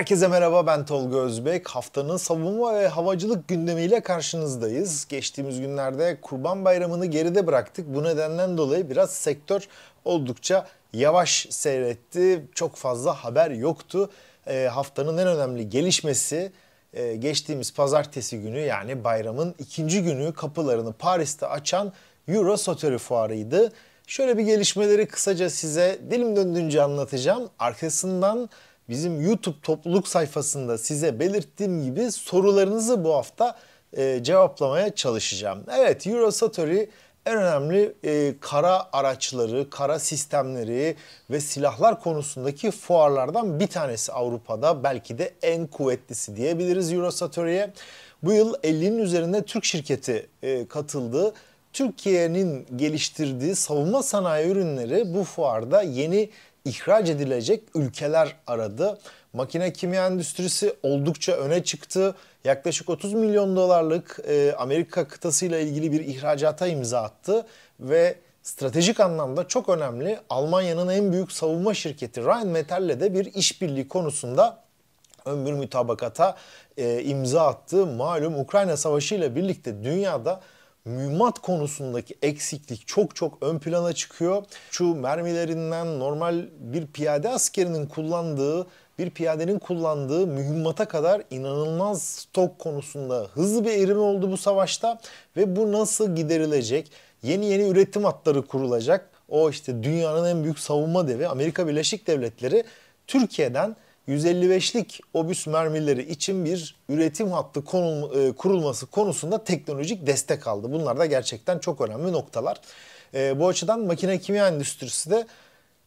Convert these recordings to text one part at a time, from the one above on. Herkese merhaba, ben Tolga Özbek. Haftanın savunma ve havacılık gündemiyle karşınızdayız. Geçtiğimiz günlerde Kurban Bayramı'nı geride bıraktık. Bu nedenden dolayı biraz sektör oldukça yavaş seyretti. Çok fazla haber yoktu. Haftanın en önemli gelişmesi geçtiğimiz pazartesi günü, yani bayramın ikinci günü kapılarını Paris'te açan Eurosatory fuarıydı. Şöyle bir gelişmeleri kısaca size dilim döndüğünce anlatacağım. Arkasından bizim YouTube topluluk sayfasında size belirttiğim gibi sorularınızı bu hafta cevaplamaya çalışacağım. Evet, Eurosatory en önemli kara araçları, kara sistemleri ve silahlar konusundaki fuarlardan bir tanesi Avrupa'da. Belki de en kuvvetlisi diyebiliriz Eurosatory'ye. Bu yıl 50'nin üzerinde Türk şirketi katıldı. Türkiye'nin geliştirdiği savunma sanayi ürünleri bu fuarda yeni ihraç edilecek ülkeler aradı. Makine Kimya Endüstrisi oldukça öne çıktı. Yaklaşık 30 milyon dolarlık Amerika kıtasıyla ilgili bir ihracata imza attı ve stratejik anlamda çok önemli Almanya'nın en büyük savunma şirketi Ryan Metall'le de bir işbirliği konusunda ön bir mütabakata imza attı. Malum Ukrayna Savaşı ile birlikte dünyada mühimmat konusundaki eksiklik çok ön plana çıkıyor. Şu mermilerinden normal bir piyade askerinin kullandığı, bir piyadenin kullandığı mühimmata kadar inanılmaz stok konusunda hızlı bir erime oldu bu savaşta. Ve bu nasıl giderilecek? Yeni üretim hatları kurulacak. O işte dünyanın en büyük savunma devi Amerika Birleşik Devletleri Türkiye'den 155'lik obüs mermileri için bir üretim hattı kurulması konusunda teknolojik destek aldı. Bunlar da gerçekten çok önemli noktalar. Bu açıdan makine kimya endüstrisi de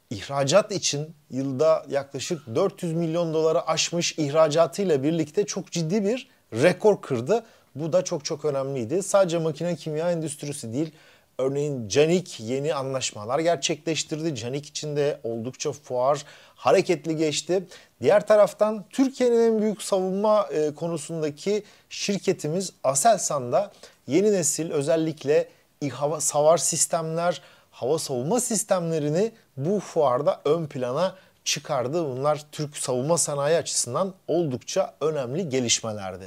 ihracat için yılda yaklaşık 400 milyon doları aşmış ihracatıyla birlikte çok ciddi bir rekor kırdı. Bu da çok önemliydi. Sadece makine kimya endüstrisi değil, örneğin Canik yeni anlaşmalar gerçekleştirdi. Canik için de oldukça fuar hareketli geçti. Diğer taraftan Türkiye'nin en büyük savunma konusundaki şirketimiz Aselsan'da yeni nesil özellikle savar sistemler, hava savunma sistemlerini bu fuarda ön plana çıkardı. Bunlar Türk savunma sanayi açısından oldukça önemli gelişmelerdi.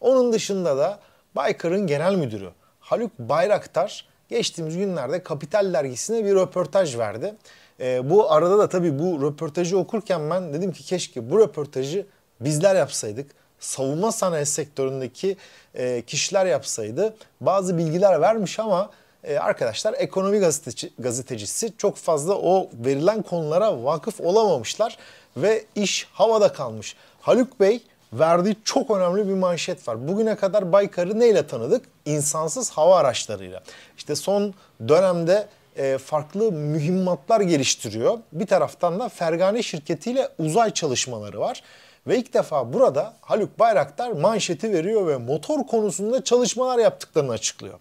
Onun dışında da Baykar'ın genel müdürü Haluk Bayraktar geçtiğimiz günlerde Kapital dergisine bir röportaj verdi. Bu arada da tabii bu röportajı okurken ben dedim ki keşke bu röportajı bizler yapsaydık. Savunma sanayi sektöründeki kişiler yapsaydı. Bazı bilgiler vermiş ama arkadaşlar ekonomi gazetecisi çok fazla o verilen konulara vakıf olamamışlar. Ve iş havada kalmış. Haluk Bey verdiği çok önemli bir manşet var. Bugüne kadar Baykar'ı neyle tanıdık? İnsansız hava araçlarıyla. İşte son dönemde farklı mühimmatlar geliştiriyor. Bir taraftan da Fergane şirketiyle uzay çalışmaları var. Ve ilk defa burada Haluk Bayraktar manşeti veriyor ve motor konusunda çalışmalar yaptıklarını açıklıyor.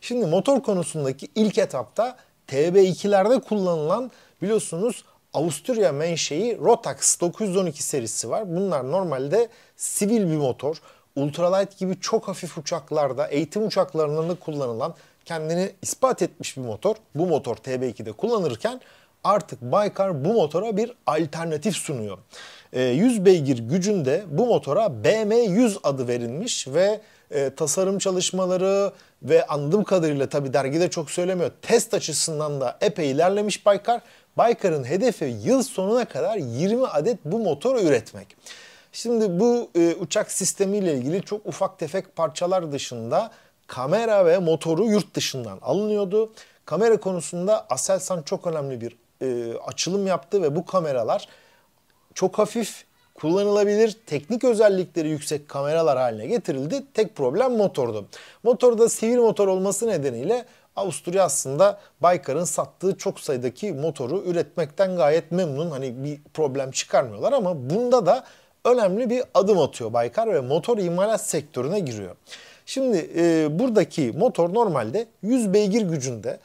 Şimdi motor konusundaki ilk etapta TB2'lerde kullanılan, biliyorsunuz, Avusturya menşei Rotax 912 serisi var. Bunlar normalde sivil bir motor. Ultralight gibi çok hafif uçaklarda, eğitim uçaklarında kullanılan, kendini ispat etmiş bir motor. Bu motor TB2'de kullanırken artık Baykar bu motora bir alternatif sunuyor. 100 beygir gücünde bu motora BM100 adı verilmiş ve tasarım çalışmaları ve anladığım kadarıyla, tabi dergide çok söylemiyor, test açısından da epey ilerlemiş Baykar. Baykar'ın hedefi yıl sonuna kadar 20 adet bu motoru üretmek. Şimdi bu uçak sistemiyle ilgili çok ufak tefek parçalar dışında kamera ve motoru yurt dışından alınıyordu. Kamera konusunda Aselsan çok önemli bir açılım yaptı ve bu kameralar çok hafif, kullanılabilir, teknik özellikleri yüksek kameralar haline getirildi. Tek problem motordu. Motorda sivil motor olması nedeniyle Avusturya aslında Baykar'ın sattığı çok sayıdaki motoru üretmekten gayet memnun. Hani bir problem çıkarmıyorlar ama bunda da önemli bir adım atıyor Baykar ve motor imalat sektörüne giriyor. Şimdi buradaki motor normalde 100 beygir gücünde,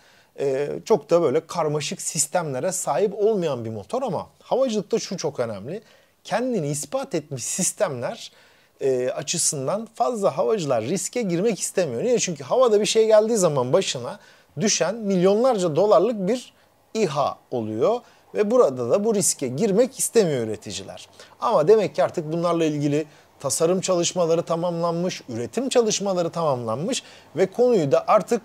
çok da böyle karmaşık sistemlere sahip olmayan bir motor ama havacılıkta şu çok önemli. Kendini ispat etmiş sistemler açısından fazla havacılar riske girmek istemiyor. Niye? Çünkü havada bir şey geldiği zaman başına düşen milyonlarca dolarlık bir İHA oluyor. Ve burada da bu riske girmek istemiyor üreticiler. Ama demek ki artık bunlarla ilgili tasarım çalışmaları tamamlanmış, üretim çalışmaları tamamlanmış ve konuyu da artık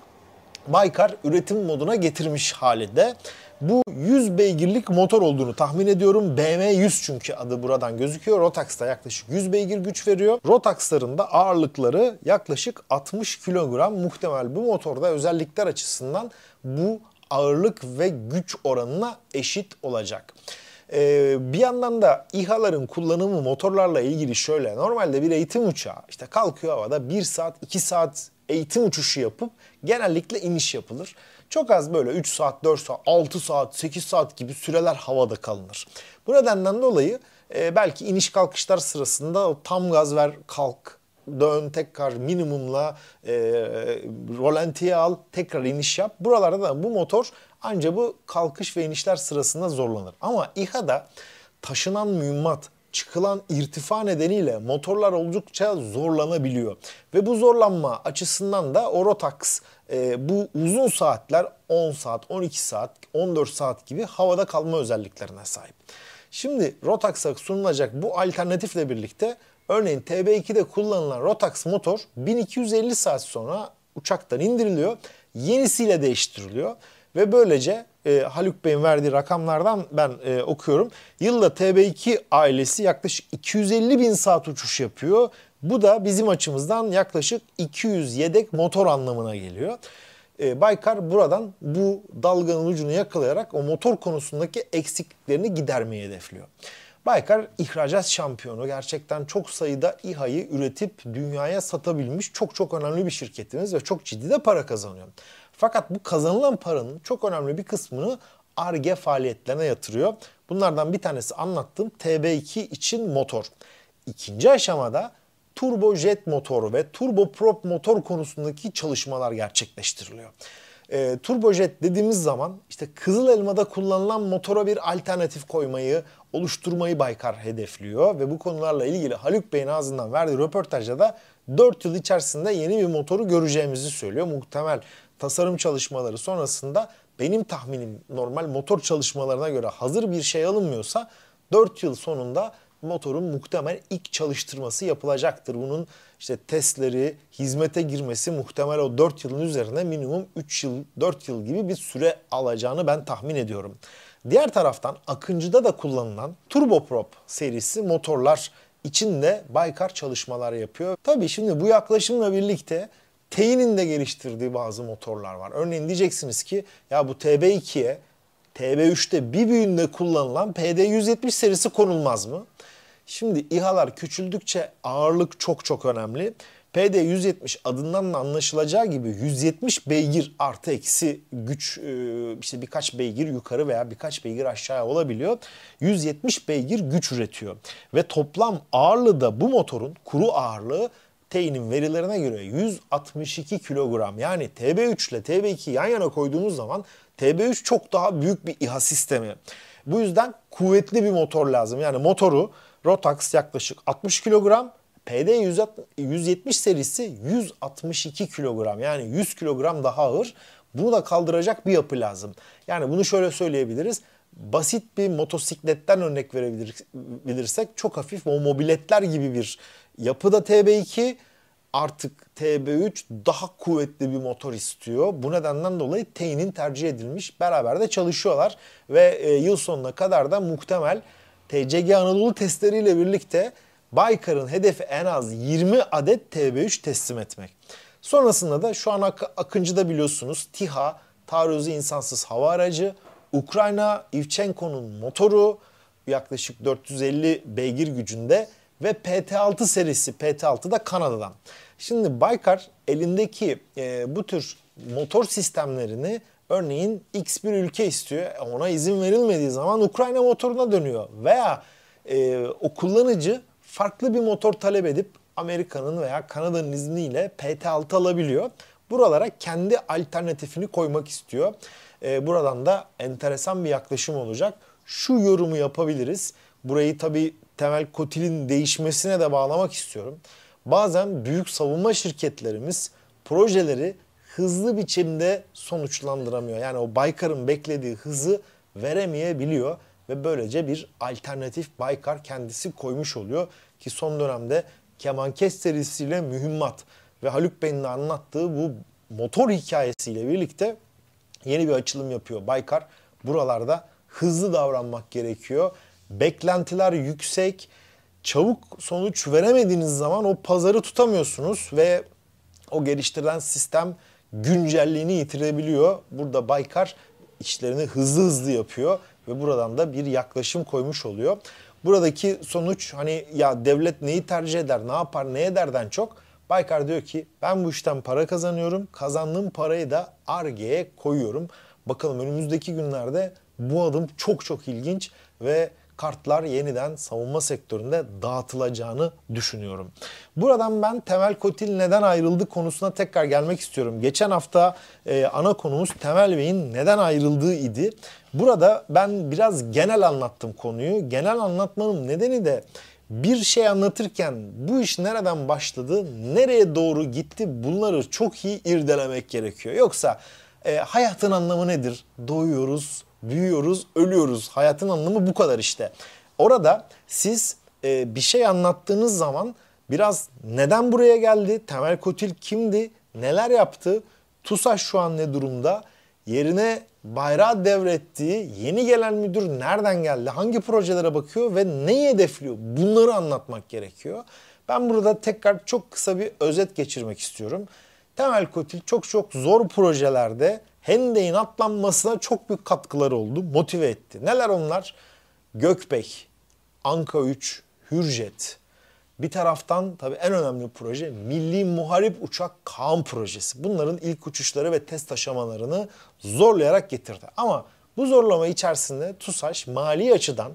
Baykar üretim moduna getirmiş halinde. Bu 100 beygirlik motor olduğunu tahmin ediyorum. BM100 çünkü adı buradan gözüküyor. Rotax'ta yaklaşık 100 beygir güç veriyor. Rotax'ların da ağırlıkları yaklaşık 60 kilogram. Muhtemel bu motorda özellikler açısından bu ağırlık ve güç oranına eşit olacak. Bir yandan da İHA'ların kullanımı motorlarla ilgili şöyle. Normalde bir eğitim uçağı işte kalkıyor havada 1 saat 2 saat eğitim uçuşu yapıp genellikle iniş yapılır. Çok az böyle 3 saat, 4 saat, 6 saat, 8 saat gibi süreler havada kalınır. Bu nedenden dolayı belki iniş kalkışlar sırasında o tam gaz ver, kalk, dön, tekrar minimumla rolantiye al, tekrar iniş yap. Buralarda da bu motor ancak bu kalkış ve inişler sırasında zorlanır. Ama İHA'da taşınan mühimmat, çıkılan irtifa nedeniyle motorlar oldukça zorlanabiliyor. Ve bu zorlanma açısından da o Rotax bu uzun saatler 10 saat, 12 saat, 14 saat gibi havada kalma özelliklerine sahip. Şimdi Rotax'a sunulacak bu alternatifle birlikte örneğin TB2'de kullanılan Rotax motor 1250 saat sonra uçaktan indiriliyor. Yenisiyle değiştiriliyor. Ve böylece Haluk Bey'in verdiği rakamlardan ben okuyorum. Yılda TB2 ailesi yaklaşık 250 bin saat uçuş yapıyor. Bu da bizim açımızdan yaklaşık 200 yedek motor anlamına geliyor. Baykar buradan bu dalganın ucunu yakalayarak o motor konusundaki eksikliklerini gidermeyi hedefliyor. Baykar ihracat şampiyonu. Gerçekten çok sayıda İHA'yı üretip dünyaya satabilmiş çok önemli bir şirketimiz ve çok ciddi de para kazanıyor. Fakat bu kazanılan paranın çok önemli bir kısmını ARGE faaliyetlerine yatırıyor. Bunlardan bir tanesi anlattığım TB2 için motor. İkinci aşamada turbojet motoru ve turboprop motor konusundaki çalışmalar gerçekleştiriliyor. Turbojet dediğimiz zaman işte Kızıl Elma'da kullanılan motora bir alternatif koymayı, oluşturmayı Baykar hedefliyor. Ve bu konularla ilgili Haluk Bey'in ağzından verdiği röportajda da 4 yıl içerisinde yeni bir motoru göreceğimizi söylüyor. Muhtemel tasarım çalışmaları sonrasında benim tahminim normal motor çalışmalarına göre hazır bir şey alınmıyorsa 4 yıl sonunda motorun muhtemel ilk çalıştırması yapılacaktır. Bunun işte testleri, hizmete girmesi muhtemel o 4 yılın üzerine minimum 3 yıl, 4 yıl gibi bir süre alacağını ben tahmin ediyorum. Diğer taraftan Akıncı'da da kullanılan turboprop serisi motorlar için de Baykar çalışmalar yapıyor. Tabii şimdi bu yaklaşımla birlikte TEİ'nin de geliştirdiği bazı motorlar var. Örneğin diyeceksiniz ki ya bu TB2'ye TB3'te bir büyüğünde kullanılan PD-170 serisi konulmaz mı? Şimdi İHA'lar küçüldükçe ağırlık çok önemli. PD-170 adından da anlaşılacağı gibi 170 beygir artı eksi güç işte birkaç beygir yukarı veya birkaç beygir aşağıya olabiliyor. 170 beygir güç üretiyor. Ve toplam ağırlığı da bu motorun kuru ağırlığı TEİ'nin verilerine göre 162 kilogram. Yani TB3 ile TB2'yi yan yana koyduğumuz zaman TB3 çok daha büyük bir İHA sistemi. Bu yüzden kuvvetli bir motor lazım. Yani motoru Rotax yaklaşık 60 kilogram, PD-170 serisi 162 kilogram. Yani 100 kilogram daha ağır. Bunu da kaldıracak bir yapı lazım. Yani bunu şöyle söyleyebiliriz. Basit bir motosikletten örnek verebilirsek çok hafif o mobiletler gibi bir yapıda TB2 artık TB3 daha kuvvetli bir motor istiyor. Bu nedenden dolayı TEİ'nin tercih edilmiş. Beraber de çalışıyorlar ve yıl sonuna kadar da muhtemel TCG Anadolu testleriyle birlikte Baykar'ın hedefi en az 20 adet TB3 teslim etmek. Sonrasında da şu an Akıncı'da biliyorsunuz TİHA, taarruzu insansız hava aracı, Ukrayna Ivchenko'nun motoru yaklaşık 450 beygir gücünde ve PT6 serisi, PT6 da Kanada'dan. Şimdi Baykar elindeki bu tür motor sistemlerini örneğin X bir ülke istiyor. Ona izin verilmediği zaman Ukrayna motoruna dönüyor. Veya o kullanıcı farklı bir motor talep edip Amerika'nın veya Kanada'nın izniyle PT6 alabiliyor. Buralara kendi alternatifini koymak istiyor. Buradan da enteresan bir yaklaşım olacak. Şu yorumu yapabiliriz. Burayı tabii Temel Kotil'in değişmesine de bağlamak istiyorum. Bazen büyük savunma şirketlerimiz projeleri hızlı biçimde sonuçlandıramıyor. Yani o Baykar'ın beklediği hızı veremeyebiliyor. Ve böylece bir alternatif Baykar kendisi koymuş oluyor ki son dönemde Kemenkes serisiyle mühimmat ve Haluk Bey'in anlattığı bu motor hikayesiyle birlikte yeni bir açılım yapıyor Baykar. Buralarda hızlı davranmak gerekiyor. Beklentiler yüksek. Çabuk sonuç veremediğiniz zaman o pazarı tutamıyorsunuz ve o geliştirilen sistem güncelliğini yitirebiliyor. Burada Baykar işlerini hızlı hızlı yapıyor ve buradan da bir yaklaşım koymuş oluyor. Buradaki sonuç hani ya devlet neyi tercih eder, ne yapar, ne ederden çok Baykar diyor ki ben bu işten para kazanıyorum. Kazandığım parayı da Ar-Ge'ye koyuyorum. Bakalım önümüzdeki günlerde bu adım çok çok ilginç ve kartlar yeniden savunma sektöründe dağıtılacağını düşünüyorum. Buradan ben Temel Kotil neden ayrıldı konusuna tekrar gelmek istiyorum. Geçen hafta ana konumuz Temel Bey'in neden ayrıldığı idi. Burada ben biraz genel anlattım konuyu. Genel anlatmanın nedeni de bir şey anlatırken bu iş nereden başladı, nereye doğru gitti bunları çok iyi irdelemek gerekiyor. Yoksa hayatın anlamı nedir? Doğuyoruz, büyüyoruz, ölüyoruz. Hayatın anlamı bu kadar işte. Orada siz bir şey anlattığınız zaman biraz neden buraya geldi, Temel Kotil kimdi, neler yaptı, TUSAŞ şu an ne durumda, yerine bayrağı devrettiği yeni gelen müdür nereden geldi, hangi projelere bakıyor ve neyi hedefliyor bunları anlatmak gerekiyor. Ben burada tekrar çok kısa bir özet geçirmek istiyorum. Temel Kotil çok çok zor projelerde Hendek'in atlanmasına çok büyük katkıları oldu, motive etti. Neler onlar? Gökbey, Anka-3, Hürjet. Bir taraftan tabii en önemli proje Milli Muharip Uçak KAAN projesi. Bunların ilk uçuşları ve test aşamalarını zorlayarak getirdi. Ama bu zorlama içerisinde TUSAŞ mali açıdan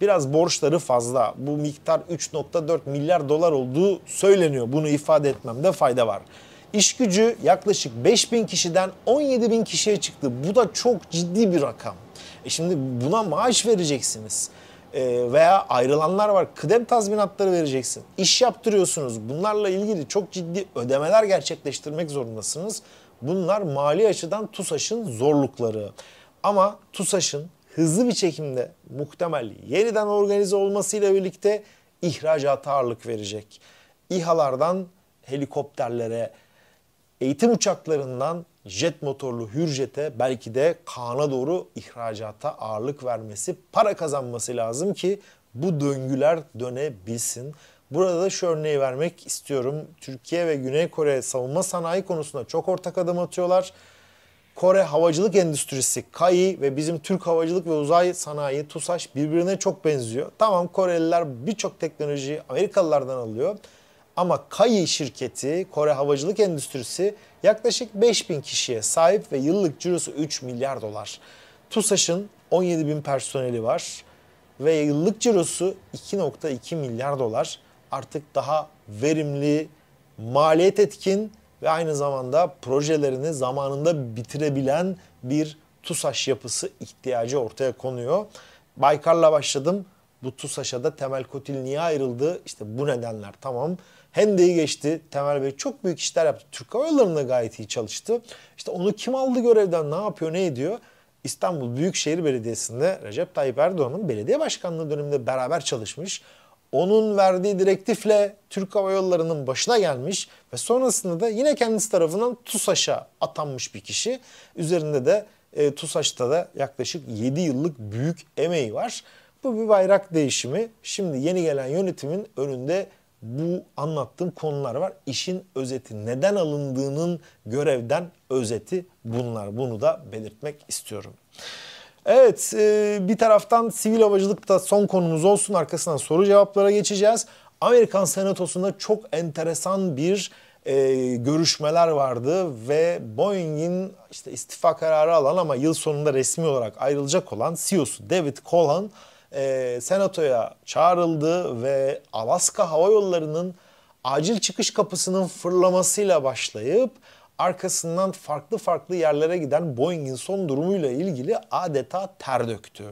biraz borçları fazla. Bu miktar 3.4 milyar dolar olduğu söyleniyor. Bunu ifade etmemde fayda var. İş gücü yaklaşık 5.000 kişiden 17.000 kişiye çıktı. Bu da çok ciddi bir rakam. Şimdi buna maaş vereceksiniz. Veya ayrılanlar var. Kıdem tazminatları vereceksin. İş yaptırıyorsunuz. Bunlarla ilgili çok ciddi ödemeler gerçekleştirmek zorundasınız. Bunlar mali açıdan TUSAŞ'ın zorlukları. Ama TUSAŞ'ın hızlı bir çekimde muhtemel yeniden organize olmasıyla birlikte ihracata ağırlık verecek. İHA'lardan helikopterlere, eğitim uçaklarından jet motorlu Hürjet'e, belki de KAAN'a doğru ihracata ağırlık vermesi, para kazanması lazım ki bu döngüler dönebilsin. Burada da şu örneği vermek istiyorum. Türkiye ve Güney Kore savunma sanayi konusunda çok ortak adım atıyorlar. Kore Havacılık Endüstrisi KAI ve bizim Türk Havacılık ve Uzay Sanayi TUSAŞ birbirine çok benziyor. Tamam, Koreliler birçok teknolojiyi Amerikalılardan alıyor. Ama KAI şirketi, Kore Havacılık Endüstrisi yaklaşık 5.000 kişiye sahip ve yıllık cirosu 3 milyar dolar. TUSAŞ'ın 17.000 personeli var ve yıllık cirosu 2.2 milyar dolar. Artık daha verimli, maliyet etkin ve aynı zamanda projelerini zamanında bitirebilen bir TUSAŞ yapısı ihtiyacı ortaya konuyor. Baykar'la başladım. Bu TUSAŞ'a da Temel Kotil niye ayrıldı? İşte bu nedenler, tamam. Hendeyi geçti. Temel Bey çok büyük işler yaptı. Türk Hava Yolları'nda gayet iyi çalıştı. İşte onu kim aldı görevden, ne yapıyor, ne ediyor? İstanbul Büyükşehir Belediyesi'nde Recep Tayyip Erdoğan'ın belediye başkanlığı döneminde beraber çalışmış. Onun verdiği direktifle Türk Hava Yolları'nın başına gelmiş ve sonrasında da yine kendisi tarafından TUSAŞ'a atanmış bir kişi. Üzerinde de TUSAŞ'ta da yaklaşık 7 yıllık büyük emeği var. Bu bir bayrak değişimi. Şimdi yeni gelen yönetimin önünde bu anlattığım konular var. İşin özeti, neden alındığının görevden özeti bunlar. Bunu da belirtmek istiyorum. Evet, bir taraftan sivil havacılık da son konumuz olsun. Arkasından soru cevaplara geçeceğiz. Amerikan Senatosu'nda çok enteresan bir görüşmeler vardı ve Boeing'in işte istifa kararı alan ama yıl sonunda resmi olarak ayrılacak olan CEO'su David Calhoun Senato'ya çağrıldı ve Alaska Hava Yolları'nın acil çıkış kapısının fırlamasıyla başlayıp arkasından farklı farklı yerlere giden Boeing'in son durumuyla ilgili adeta ter döktü.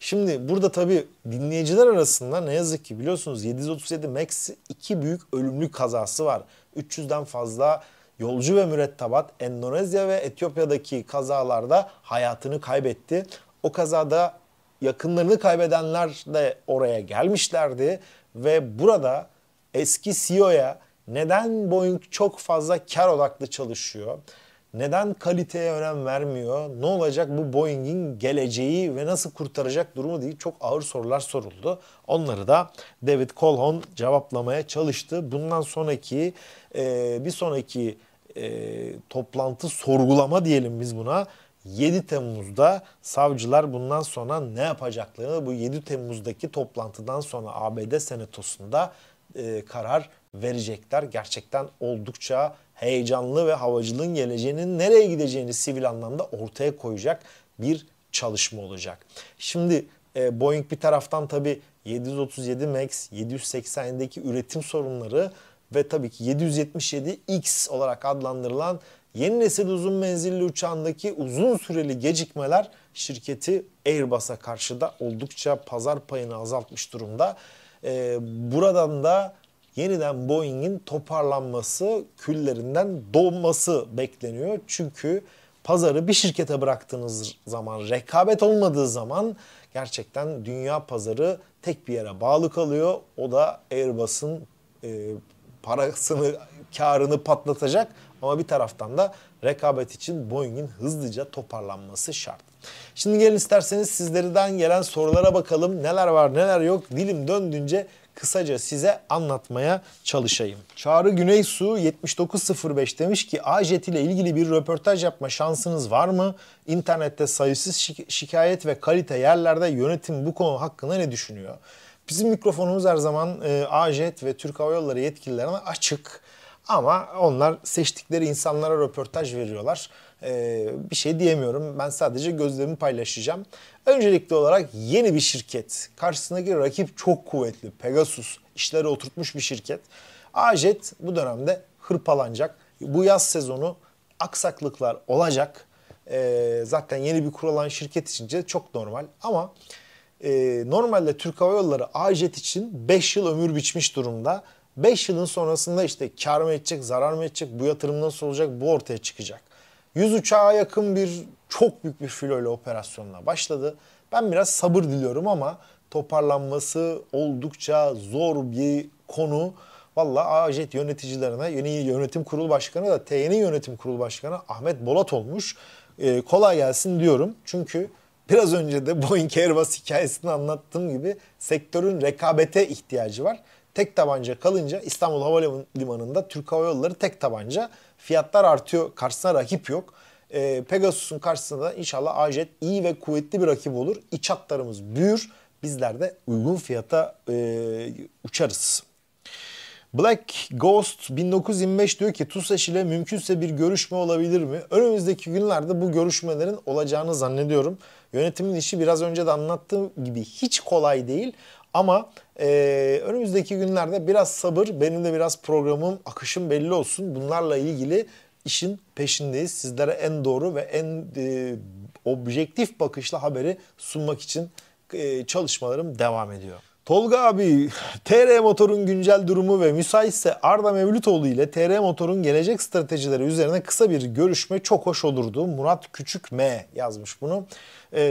Şimdi burada tabii dinleyiciler arasında ne yazık ki biliyorsunuz 737 Max 2 büyük ölümlü kazası var. 300'den fazla yolcu ve mürettebat Endonezya ve Etiyopya'daki kazalarda hayatını kaybetti. O kazada yakınlarını kaybedenler de oraya gelmişlerdi ve burada eski CEO'ya neden Boeing çok fazla kar odaklı çalışıyor, neden kaliteye önem vermiyor, ne olacak bu Boeing'in geleceği ve nasıl kurtaracak durumu diye çok ağır sorular soruldu. Onları da David Calhoun cevaplamaya çalıştı. Bundan sonraki bir sonraki toplantı, sorgulama diyelim biz buna, 7 Temmuz'da savcılar bundan sonra ne yapacaklarını bu 7 Temmuz'daki toplantıdan sonra ABD Senatosu'nda karar verecekler. Gerçekten oldukça heyecanlı ve havacılığın geleceğinin nereye gideceğini sivil anlamda ortaya koyacak bir çalışma olacak. Şimdi Boeing bir taraftan tabii 737 Max, 787'deki üretim sorunları ve tabii ki 777X olarak adlandırılan yeni nesil uzun menzilli uçağındaki uzun süreli gecikmeler şirketi Airbus'a karşı da oldukça pazar payını azaltmış durumda. Buradan da yeniden Boeing'in toparlanması, küllerinden doğması bekleniyor. Çünkü pazarı bir şirkete bıraktığınız zaman, rekabet olmadığı zaman gerçekten dünya pazarı tek bir yere bağlı kalıyor. O da Airbus'un parasını, karını patlatacak ama bir taraftan da rekabet için Boeing'in hızlıca toparlanması şart. Şimdi gelin isterseniz sizlerden gelen sorulara bakalım. Neler var neler yok, dilim döndüğünce kısaca size anlatmaya çalışayım. Çağrı Güneysu 7905 demiş ki AJet ile ilgili bir röportaj yapma şansınız var mı? İnternette sayısız şikayet ve kalite yerlerde, yönetim bu konu hakkında ne düşünüyor? Bizim mikrofonumuz her zaman AJet ve Türk Hava Yolları yetkililerine açık. Ama onlar seçtikleri insanlara röportaj veriyorlar. Bir şey diyemiyorum. Ben sadece gözlerimi paylaşacağım. Öncelikli olarak yeni bir şirket. Karşısındaki rakip çok kuvvetli. Pegasus işleri oturtmuş bir şirket. AJet bu dönemde hırpalanacak. Bu yaz sezonu aksaklıklar olacak. Zaten yeni bir kurulan şirket için çok normal. Ama normalde Türk Hava Yolları AJet için 5 yıl ömür biçmiş durumda. 5 yılın sonrasında işte kar mı edecek, zarar mı edecek, bu yatırım nasıl olacak, bu ortaya çıkacak. 100 uçağa yakın bir, çok büyük bir filoyla operasyonuna başladı. Ben biraz sabır diliyorum ama toparlanması oldukça zor bir konu. Valla AJet yöneticilerine, yeni yönetim kurulu başkanı da TY'nin yönetim kurulu başkanı Ahmet Bolat olmuş. Kolay gelsin diyorum. Çünkü biraz önce de Boeing Airbus hikayesini anlattığım gibi sektörün rekabete ihtiyacı var. Tek tabanca kalınca İstanbul Havalimanı'nda Türk Hava Yolları tek tabanca, fiyatlar artıyor, karşısına rakip yok. Pegasus'un karşısında da inşallah AJet iyi ve kuvvetli bir rakip olur. İç hatlarımız büyür, bizler de uygun fiyata uçarız. Black Ghost 1925 diyor ki TUSAŞ ile mümkünse bir görüşme olabilir mi? Önümüzdeki günlerde bu görüşmelerin olacağını zannediyorum. Yönetimin işi biraz önce de anlattığım gibi hiç kolay değil. Ama önümüzdeki günlerde biraz sabır, benim de biraz programım, akışım belli olsun. Bunlarla ilgili işin peşindeyiz. Sizlere en doğru ve en objektif bakışla haberi sunmak için çalışmalarım devam ediyor. Tolga abi, TR Motor'un güncel durumu ve müsaitse Arda Mevlütoğlu ile TR Motor'un gelecek stratejileri üzerine kısa bir görüşme çok hoş olurdu. Murat Küçük M yazmış bunu.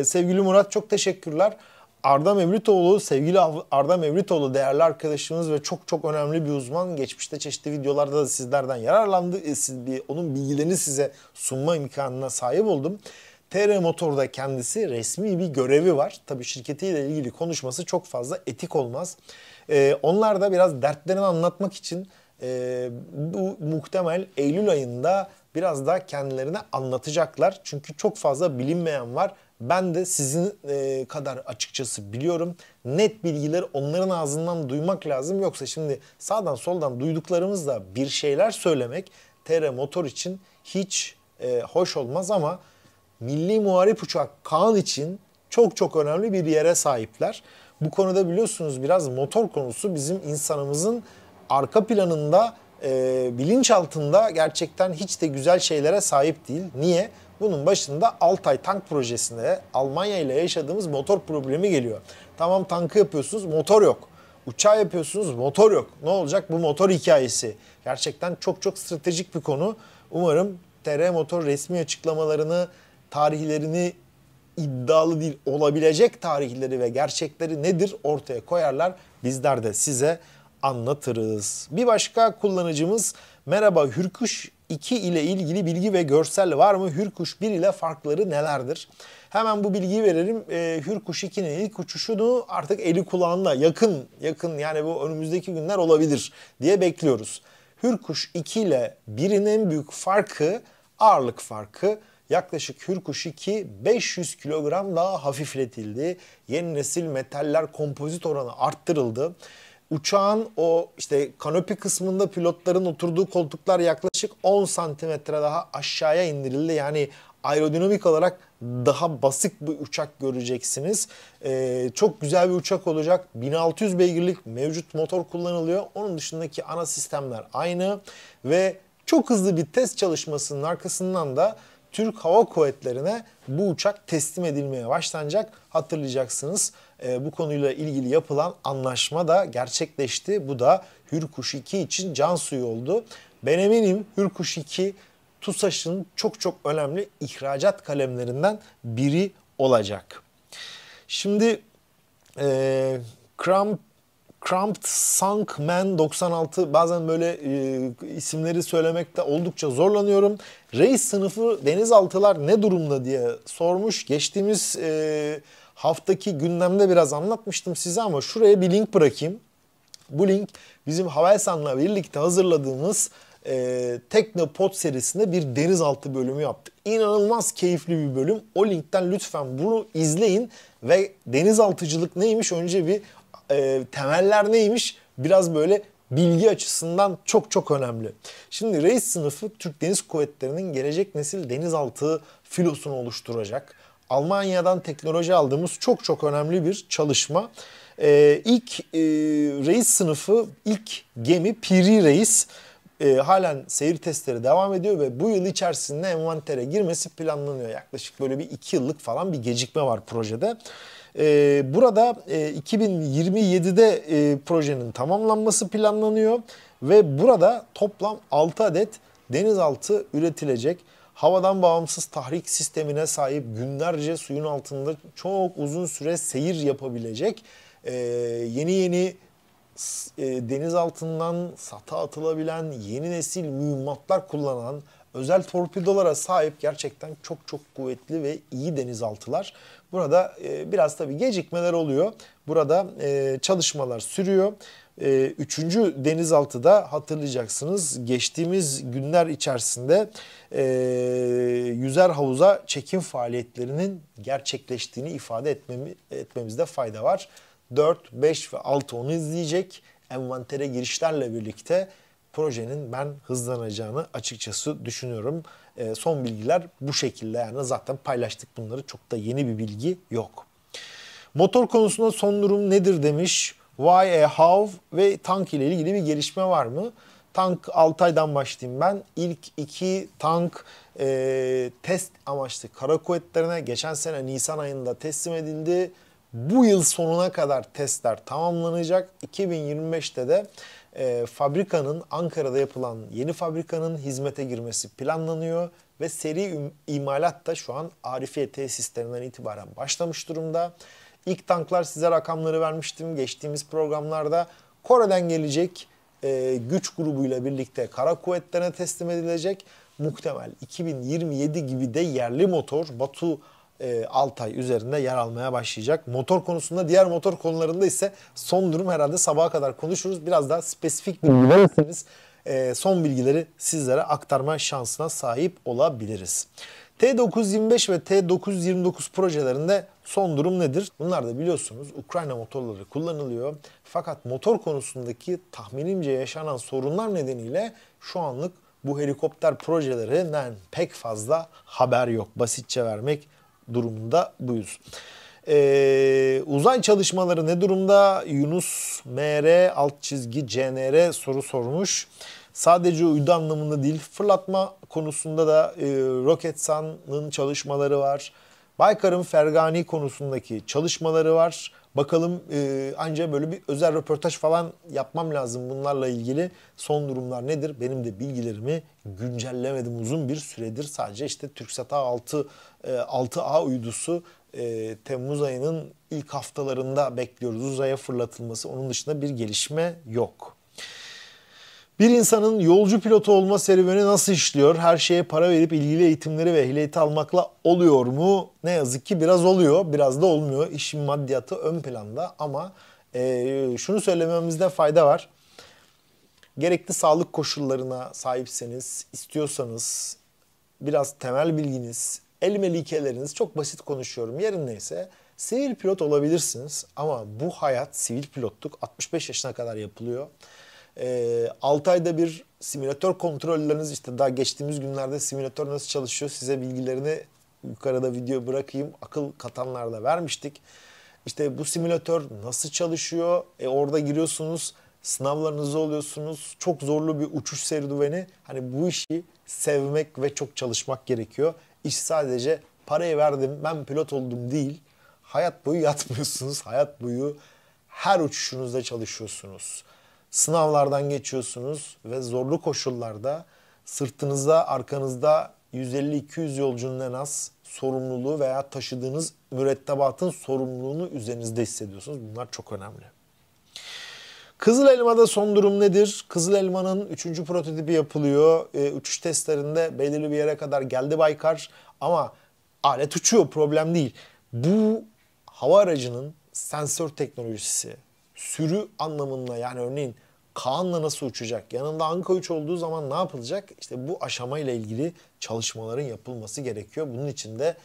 Sevgili Murat, çok teşekkürler. Sevgili Arda Mevlütoğlu değerli arkadaşımız ve çok çok önemli bir uzman. Geçmişte çeşitli videolarda da sizlerden yararlandı. Onun bilgilerini size sunma imkanına sahip oldum. TR Motor'da kendisi, resmi bir görevi var. Tabii şirketiyle ilgili konuşması çok fazla etik olmaz. Onlar da biraz dertlerini anlatmak için bu muhtemel Eylül ayında biraz daha kendilerine anlatacaklar. Çünkü çok fazla bilinmeyen var. Ben de sizin kadar açıkçası biliyorum. Net bilgileri onların ağzından duymak lazım. Yoksa şimdi sağdan soldan duyduklarımızla bir şeyler söylemek TR Motor için hiç hoş olmaz ama milli muharip uçak KAAN için çok çok önemli bir yere sahipler. Bu konuda biliyorsunuz biraz motor konusu bizim insanımızın arka planında, bilinç altında gerçekten hiç de güzel şeylere sahip değil. Niye? Bunun başında Altay tank projesinde Almanya ile yaşadığımız motor problemi geliyor. Tamam, tankı yapıyorsunuz, motor yok. Uçağı yapıyorsunuz, motor yok. Ne olacak bu motor hikayesi? Gerçekten çok çok stratejik bir konu. Umarım TR Motor resmi açıklamalarını, tarihlerini iddialı değil, olabilecek tarihleri ve gerçekleri nedir ortaya koyarlar. Bizler de size anlatırız. Bir başka kullanıcımız, merhaba, Hürkuş 2 ile ilgili bilgi ve görsel var mı? Hürkuş 1 ile farkları nelerdir? Hemen bu bilgiyi verelim. Hürkuş 2'nin ilk uçuşunu artık eli kulağına yakın yani bu önümüzdeki günler olabilir diye bekliyoruz. Hürkuş 2 ile 1'in en büyük farkı ağırlık farkı. Yaklaşık Hürkuş 2 500 kilogram daha hafifletildi. Yeni nesil metaller kompozit oranı arttırıldı. Uçağın o işte kanopi kısmında pilotların oturduğu koltuklar yaklaşık 10 santimetre daha aşağıya indirildi. Yani aerodinamik olarak daha basit bir uçak göreceksiniz. Çok güzel bir uçak olacak. 1600 beygirlik mevcut motor kullanılıyor. Onun dışındaki ana sistemler aynı. Ve çok hızlı bir test çalışmasının arkasından da Türk Hava Kuvvetleri'ne bu uçak teslim edilmeye başlanacak. Hatırlayacaksınız bu konuyla ilgili yapılan anlaşma da gerçekleşti. Bu da Hürkuş 2 için can suyu oldu. Ben eminim Hürkuş 2 TUSAŞ'ın çok önemli ihracat kalemlerinden biri olacak. Şimdi Cramped Sunk Man 96, bazen böyle isimleri söylemekte oldukça zorlanıyorum. Reis sınıfı denizaltılar ne durumda diye sormuş. Geçtiğimiz haftaki gündemde biraz anlatmıştım size ama şuraya bir link bırakayım. Bu link bizim Havelsan'la birlikte hazırladığımız Teknopod serisinde bir denizaltı bölümü yaptık. İnanılmaz keyifli bir bölüm. O linkten lütfen bunu izleyin ve denizaltıcılık neymiş önce bir temeller neymiş biraz böyle bilgi açısından çok önemli. Şimdi Reis sınıfı Türk Deniz Kuvvetleri'nin gelecek nesil denizaltı filosunu oluşturacak. Almanya'dan teknoloji aldığımız çok önemli bir çalışma. İlk Reis sınıfı ilk gemi Piri Reis halen seyir testleri devam ediyor ve bu yıl içerisinde envantere girmesi planlanıyor. Yaklaşık böyle bir 2 yıllık falan bir gecikme var projede. Burada 2027'de projenin tamamlanması planlanıyor ve burada toplam 6 adet denizaltı üretilecek. Havadan bağımsız tahrik sistemine sahip, günlerce suyun altında çok uzun süre seyir yapabilecek, yeni denizaltından sata atılabilen, yeni nesil mühimmatlar kullanan, özel torpidolara sahip gerçekten çok kuvvetli ve iyi denizaltılar. Burada biraz tabii gecikmeler oluyor. Burada çalışmalar sürüyor. Üçüncü denizaltıda hatırlayacaksınız geçtiğimiz günler içerisinde yüzer havuza çekim faaliyetlerinin gerçekleştiğini ifade etmemizde fayda var. 4, 5 ve 6 onu izleyecek. Envantere girişlerle birlikte projenin ben hızlanacağını açıkçası düşünüyorum. Son bilgiler bu şekilde, yani zaten paylaştık bunları, çok da yeni bir bilgi yok. Motor konusunda son durum nedir demiş. Why, how ve tank ile ilgili bir gelişme var mı? Tank Altay'dan başlayayım ben. İlk 2 tank test amaçlı kara kuvvetlerine geçen sene Nisan ayında teslim edildi. Bu yıl sonuna kadar testler tamamlanacak. 2025'te de fabrikanın, Ankara'da yapılan yeni fabrikanın hizmete girmesi planlanıyor. Ve seri imalat da şu an Arifiye tesislerinden itibaren başlamış durumda. İlk tanklar, size rakamları vermiştim geçtiğimiz programlarda. Kore'den gelecek güç grubuyla birlikte kara kuvvetlerine teslim edilecek. Muhtemel 2027 gibi de yerli motor Batu Altay üzerinde yer almaya başlayacak. Motor konusunda, diğer motor konularında ise son durum herhalde sabaha kadar konuşuruz. Biraz daha spesifik bilgilerseniz son bilgileri sizlere aktarma şansına sahip olabiliriz. T925 ve T929 projelerinde son durum nedir? Bunlar da biliyorsunuz Ukrayna motorları kullanılıyor. Fakat motor konusundaki tahminimce yaşanan sorunlar nedeniyle şu anlık bu helikopter projelerinden pek fazla haber yok. Basitçe vermek durumunda buyuz. Uzay çalışmaları ne durumda? Yunus MR alt çizgi CNR soru sormuş. Sadece uydu anlamında değil, fırlatma konusunda da Roketsan'ın çalışmaları var. Baykar'ın Fergane konusundaki çalışmaları var. Bakalım anca böyle bir özel röportaj falan yapmam lazım bunlarla ilgili. Son durumlar nedir? Benim de bilgilerimi güncellemedim uzun bir süredir. Sadece işte TürkSat A6A uydusu Temmuz ayının ilk haftalarında bekliyoruz uzaya fırlatılması. Onun dışında bir gelişme yok. Bir insanın yolcu pilotu olma serüveni nasıl işliyor? Her şeye para verip ilgili eğitimleri ve ehliyeti almakla oluyor mu? Ne yazık ki biraz oluyor, biraz da olmuyor. İşin maddiyatı ön planda ama şunu söylememizde fayda var. Gerekli sağlık koşullarına sahipseniz, istiyorsanız, biraz temel bilginiz, el melikeleriniz, çok basit konuşuyorum, yerindeyse sivil pilot olabilirsiniz. Ama bu hayat, sivil pilotluk 65 yaşına kadar yapılıyor. 6 ayda bir simülatör kontrolleriniz, işte daha geçtiğimiz günlerde simülatör nasıl çalışıyor, size bilgilerini yukarıda video bırakayım, akıl katanlarda vermiştik. İşte bu simülatör nasıl çalışıyor, orada giriyorsunuz, sınavlarınızı oluyorsunuz, çok zorlu bir uçuş serüveni. Hani bu işi sevmek ve çok çalışmak gerekiyor. İş sadece parayı verdim, ben pilot oldum değil. Hayat boyu yatmıyorsunuz, hayat boyu her uçuşunuzda çalışıyorsunuz. Sınavlardan geçiyorsunuz ve zorlu koşullarda sırtınızda, arkanızda 150-200 yolcunun en az sorumluluğu veya taşıdığınız mürettebatın sorumluluğunu üzerinizde hissediyorsunuz. Bunlar çok önemli. Kızıl Elma'da son durum nedir? Kızıl Elma'nın 3. prototipi yapılıyor. Uçuş testlerinde belirli bir yere kadar geldi Baykar ama alet uçuyor, problem değil. Bu hava aracının sensör teknolojisi, sürü anlamında, yani örneğin KAAN'la nasıl uçacak? Yanında Anka-3 olduğu zaman ne yapılacak? İşte bu aşamayla ilgili çalışmaların yapılması gerekiyor. Bunun için de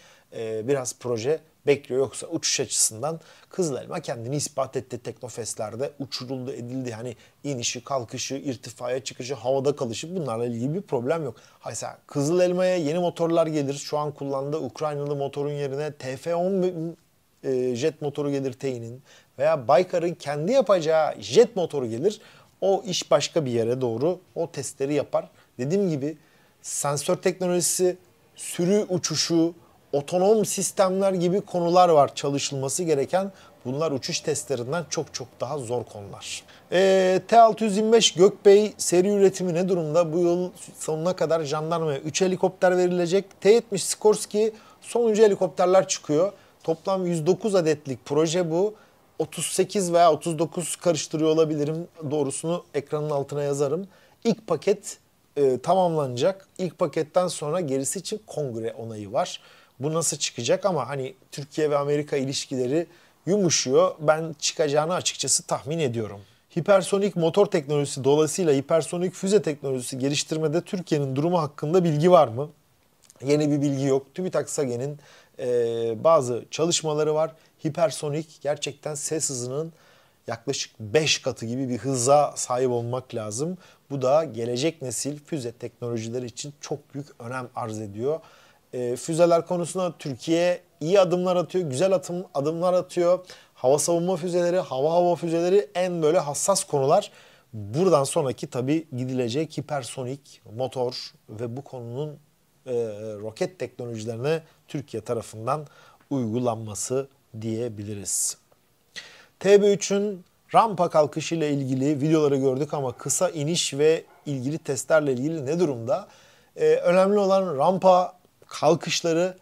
biraz proje bekliyor. Yoksa uçuş açısından Kızıl Elma kendini ispat etti. Teknofestlerde uçuruldu, edildi. Hani inişi, kalkışı, irtifaya çıkışı, havada kalışı, bunlarla ilgili bir problem yok. Haysa Kızıl Elma'ya yeni motorlar gelir. Şu an kullandığı Ukraynalı motorun yerine TF10 jet motoru gelir TEİ'nin veya Baykar'ın kendi yapacağı jet motoru gelir. O iş başka bir yere doğru, o testleri yapar. Dediğim gibi sensör teknolojisi, sürü uçuşu, otonom sistemler gibi konular var çalışılması gereken. Bunlar uçuş testlerinden çok çok daha zor konular. T625 Gökbey seri üretimi ne durumda? Bu yıl sonuna kadar jandarmaya 3 helikopter verilecek. T70 Skorsky sonuncu helikopterler çıkıyor. Toplam 109 adetlik proje bu. 38 veya 39 karıştırıyor olabilirim. Doğrusunu ekranın altına yazarım. İlk paket tamamlanacak. İlk paketten sonra gerisi için kongre onayı var. Bu nasıl çıkacak ama hani Türkiye ve Amerika ilişkileri yumuşuyor. Ben çıkacağını açıkçası tahmin ediyorum. Hipersonik motor teknolojisi dolayısıyla hipersonik füze teknolojisi geliştirmede Türkiye'nin durumu hakkında bilgi var mı? Yeni bir bilgi yok. TÜBİTAK SAGE'nin bazı çalışmaları var. Hipersonik gerçekten ses hızının yaklaşık 5 katı gibi bir hıza sahip olmak lazım. Bu da gelecek nesil füze teknolojileri için çok büyük önem arz ediyor. Füzeler konusunda Türkiye iyi adımlar atıyor, güzel adımlar atıyor. Hava savunma füzeleri, hava füzeleri en böyle hassas konular. Buradan sonraki tabii gidilecek hipersonik motor ve bu konunun roket teknolojilerine Türkiye tarafından uygulanması diyebiliriz. TB3'ün rampa kalkışı ile ilgili videoları gördük ama kısa iniş ve ilgili testlerle ilgili ne durumda? Önemli olan rampa kalkışları,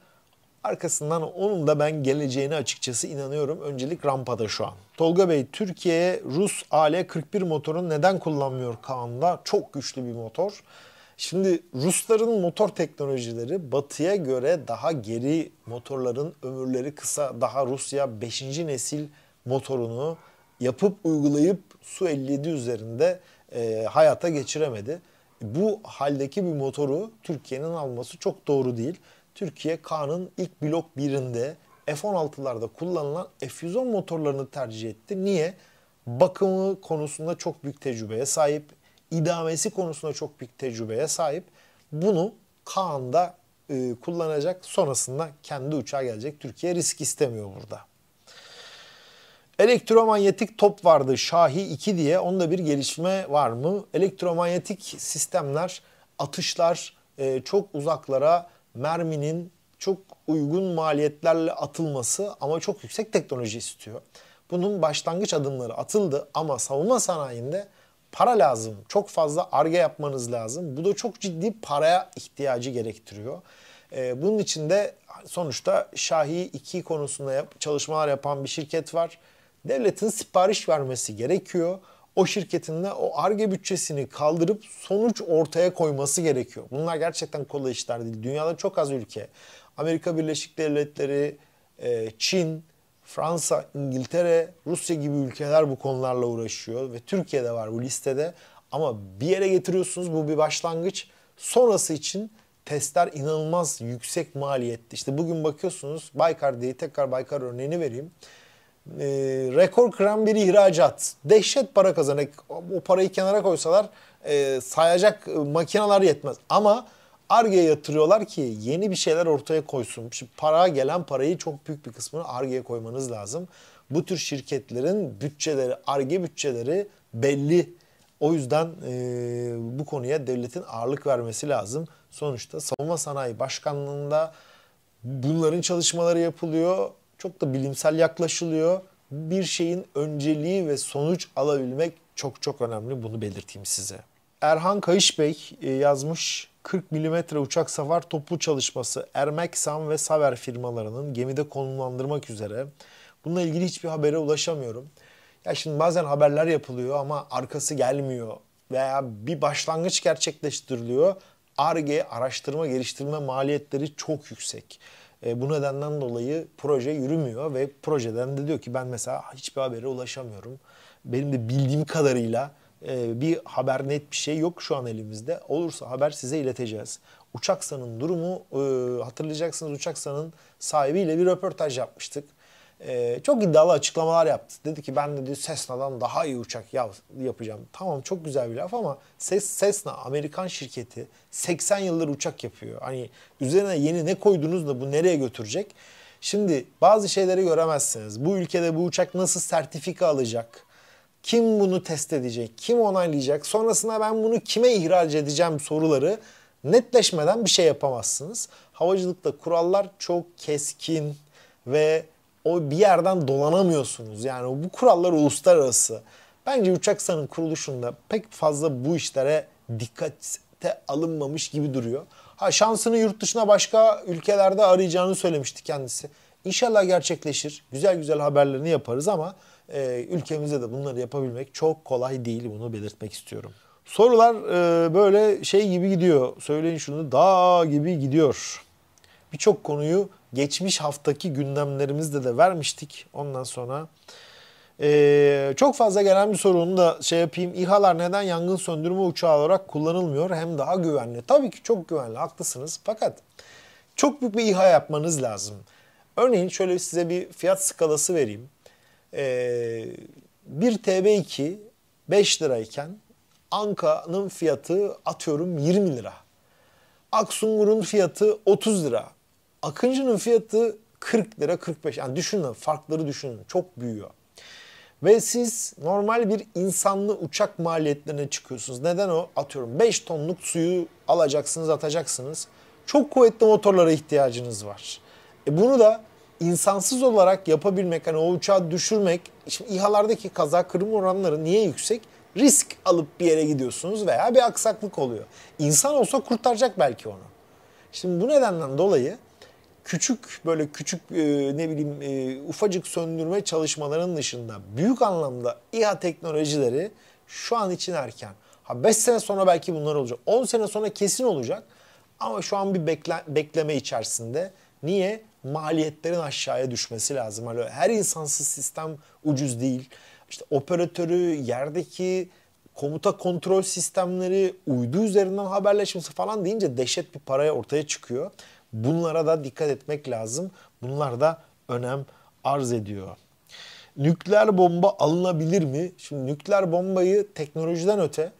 arkasından onun da ben geleceğine açıkçası inanıyorum. Öncelik rampada şu an. Tolga Bey, Türkiye Rus AL-41 motorunu neden kullanmıyor KAAN'da? Çok güçlü bir motor. Şimdi Rusların motor teknolojileri Batı'ya göre daha geri, motorların ömürleri kısa. Daha Rusya 5. nesil motorunu yapıp uygulayıp Su-57 üzerinde hayata geçiremedi. Bu haldeki bir motoru Türkiye'nin alması çok doğru değil. Türkiye KAAN'ın ilk blok 1'inde F-16'larda kullanılan F-110 motorlarını tercih etti. Niye? Bakımı konusunda çok büyük tecrübeye sahip. İdamesi konusunda çok büyük tecrübeye sahip. Bunu KAAN'da kullanacak. Sonrasında kendi uçağa gelecek. Türkiye risk istemiyor burada. Elektromanyetik top vardı Şahi 2 diye. Onda bir gelişme var mı? Elektromanyetik sistemler, atışlar çok uzaklara merminin çok uygun maliyetlerle atılması ama çok yüksek teknoloji istiyor. Bunun başlangıç adımları atıldı ama savunma sanayinde para lazım. Çok fazla Ar-Ge yapmanız lazım. Bu da çok ciddi paraya ihtiyacı gerektiriyor. Bunun için de sonuçta Şahi 2 konusunda çalışmalar yapan bir şirket var. Devletin sipariş vermesi gerekiyor. O şirketin de o ARGE bütçesini kaldırıp sonuç ortaya koyması gerekiyor. Bunlar gerçekten kolay işler değil. Dünyada çok az ülke, Amerika Birleşik Devletleri, Çin, Fransa, İngiltere, Rusya gibi ülkeler bu konularla uğraşıyor ve Türkiye'de var bu listede. Ama bir yere getiriyorsunuz, bu bir başlangıç. Sonrası için testler inanılmaz yüksek maliyetli. İşte bugün bakıyorsunuz Baykar diye, tekrar Baykar örneğini vereyim. Rekor kıran bir ihracat. Dehşet para kazanacak. O parayı kenara koysalar sayacak makineler yetmez. Ama ARGE'ye yatırıyorlar ki yeni bir şeyler ortaya koysun. Şimdi para, gelen parayı çok büyük bir kısmını ARGE'ye koymanız lazım. Bu tür şirketlerin bütçeleri, ARGE bütçeleri belli. O yüzden bu konuya devletin ağırlık vermesi lazım. Sonuçta Savunma Sanayi Başkanlığı'nda bunların çalışmaları yapılıyor. Çok da bilimsel yaklaşılıyor. Bir şeyin önceliği ve sonuç alabilmek çok çok önemli. Bunu belirteyim size. Erhan Kayış Bey yazmış. 40 mm uçak savar toplu çalışması Ermeksan ve Saver firmalarının gemide konumlandırmak üzere. Bununla ilgili hiçbir habere ulaşamıyorum. Ya şimdi bazen haberler yapılıyor ama arkası gelmiyor. Veya bir başlangıç gerçekleştiriliyor. ARGE, araştırma geliştirme maliyetleri çok yüksek. Bu nedenden dolayı proje yürümüyor ve projeden de diyor ki ben mesela hiçbir habere ulaşamıyorum. Benim de bildiğim kadarıyla bir haber, net bir şey yok şu an elimizde. Olursa haber size ileteceğiz. Uçaksan'ın durumu, hatırlayacaksınız Uçaksan'ın sahibiyle bir röportaj yapmıştık. Çok iddialı açıklamalar yaptı. Dedi ki ben dedi Cessna'dan daha iyi uçak yapacağım. Tamam, çok güzel bir laf ama Cessna Amerikan şirketi 80 yıldır uçak yapıyor. Hani üzerine yeni ne koydunuz da bu nereye götürecek? Şimdi bazı şeyleri göremezsiniz. Bu ülkede bu uçak nasıl sertifika alacak? Kim bunu test edecek? Kim onaylayacak? Sonrasında ben bunu kime ihraç edeceğim soruları netleşmeden bir şey yapamazsınız. Havacılıkta kurallar çok keskin ve o bir yerden dolanamıyorsunuz. Yani bu kurallar uluslararası. Bence Uçaksan'ın kuruluşunda pek fazla bu işlere dikkate alınmamış gibi duruyor. Ha, şansını yurt dışına, başka ülkelerde arayacağını söylemişti kendisi. İnşallah gerçekleşir. Güzel güzel haberlerini yaparız ama ülkemizde de bunları yapabilmek çok kolay değil. Bunu belirtmek istiyorum. Sorular böyle şey gibi gidiyor. Söyleyin şunu, dağ gibi gidiyor. Birçok konuyu geçmiş haftaki gündemlerimizde de vermiştik. Ondan sonra çok fazla gelen bir sorunu da şey yapayım. İHA'lar neden yangın söndürme uçağı olarak kullanılmıyor? Hem daha güvenli. Tabii ki çok güvenli, haklısınız. Fakat çok büyük bir İHA yapmanız lazım. Örneğin şöyle size bir fiyat skalası vereyim. Bir TB2 5 lirayken Anka'nın fiyatı atıyorum 20 lira. Aksungur'un fiyatı 30 lira. Akıncı'nın fiyatı 40 lira 45. Yani düşünün, farkları düşünün. Çok büyüyor. Ve siz normal bir insanlı uçak maliyetlerine çıkıyorsunuz. Neden o? Atıyorum 5 tonluk suyu alacaksınız, atacaksınız. Çok kuvvetli motorlara ihtiyacınız var. Bunu da insansız olarak yapabilmek, hani o uçağı düşürmek. Şimdi İHA'lardaki kaza kırım oranları niye yüksek? Risk alıp bir yere gidiyorsunuz veya bir aksaklık oluyor. İnsan olsa kurtaracak belki onu. Şimdi bu nedenden dolayı küçük, böyle küçük ne bileyim ufacık söndürme çalışmalarının dışında büyük anlamda İHA teknolojileri şu an için erken. Ha, 5 sene sonra belki bunlar olacak. 10 sene sonra kesin olacak. Ama şu an bir bekleme içerisinde. Niye? Maliyetlerin aşağıya düşmesi lazım. Yani her insansız sistem ucuz değil. İşte operatörü, yerdeki komuta kontrol sistemleri, uydu üzerinden haberleşmesi falan deyince dehşet bir paraya ortaya çıkıyor. Bunlara da dikkat etmek lazım. Bunlar da önem arz ediyor. Nükleer bomba alınabilir mi? Şimdi nükleer bombayı teknolojiden öte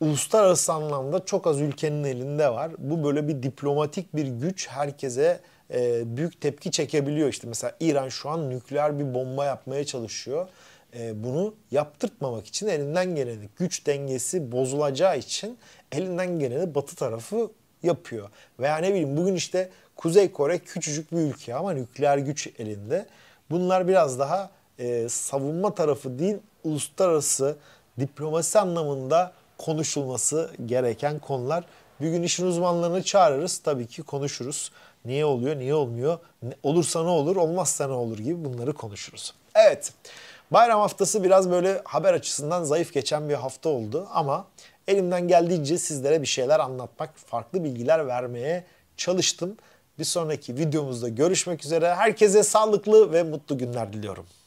uluslararası anlamda çok az ülkenin elinde var. Bu böyle bir diplomatik bir güç, herkese büyük tepki çekebiliyor. İşte mesela İran şu an nükleer bir bomba yapmaya çalışıyor. Bunu yaptırtmamak için elinden geleni, güç dengesi bozulacağı için elinden geleni Batı tarafı yapıyor. Veya ne bileyim, bugün işte Kuzey Kore küçücük bir ülke ama nükleer güç elinde. Bunlar biraz daha savunma tarafı değil, uluslararası diplomasi anlamında konuşulması gereken konular. Bir gün işin uzmanlarını çağırırız. Tabii ki konuşuruz. Niye oluyor, niye olmuyor? Olursa ne olur, olmazsa ne olur gibi bunları konuşuruz. Evet, bayram haftası biraz böyle haber açısından zayıf geçen bir hafta oldu. Ama elimden geldiğince sizlere bir şeyler anlatmak, farklı bilgiler vermeye çalıştım. Bir sonraki videomuzda görüşmek üzere. Herkese sağlıklı ve mutlu günler diliyorum.